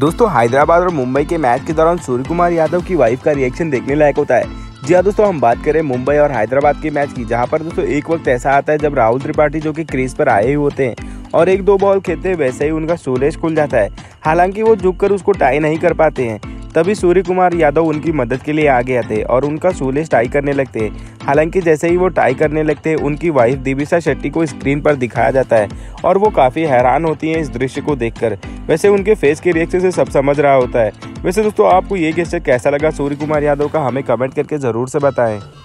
दोस्तों हैदराबाद और मुंबई के मैच के दौरान सूर्य कुमार यादव की वाइफ का रिएक्शन देखने लायक होता है। जी हाँ दोस्तों, हम बात करें मुंबई और हैदराबाद के मैच की, जहां पर दोस्तों एक वक्त ऐसा आता है जब राहुल त्रिपाठी जो कि क्रीज पर आए हुए होते हैं और एक दो बॉल खेलते हैं, वैसे ही उनका स्टोरेज खुल जाता है। हालांकि वो झुककर उसको टाई नहीं कर पाते हैं, तभी सूर्य कुमार यादव उनकी मदद के लिए आ गए थे और उनका शूलेस टाई करने लगते हैं। हालांकि जैसे ही वो टाई करने लगते हैं, उनकी वाइफ दिविशा शेट्टी को स्क्रीन पर दिखाया जाता है और वो काफ़ी हैरान होती हैं इस दृश्य को देखकर। वैसे उनके फेस के रिएक्शन से सब समझ रहा होता है। वैसे दोस्तों, आपको ये गेस्चर कैसा लगा सूर्य कुमार यादव का, हमें कमेंट करके ज़रूर से बताएं।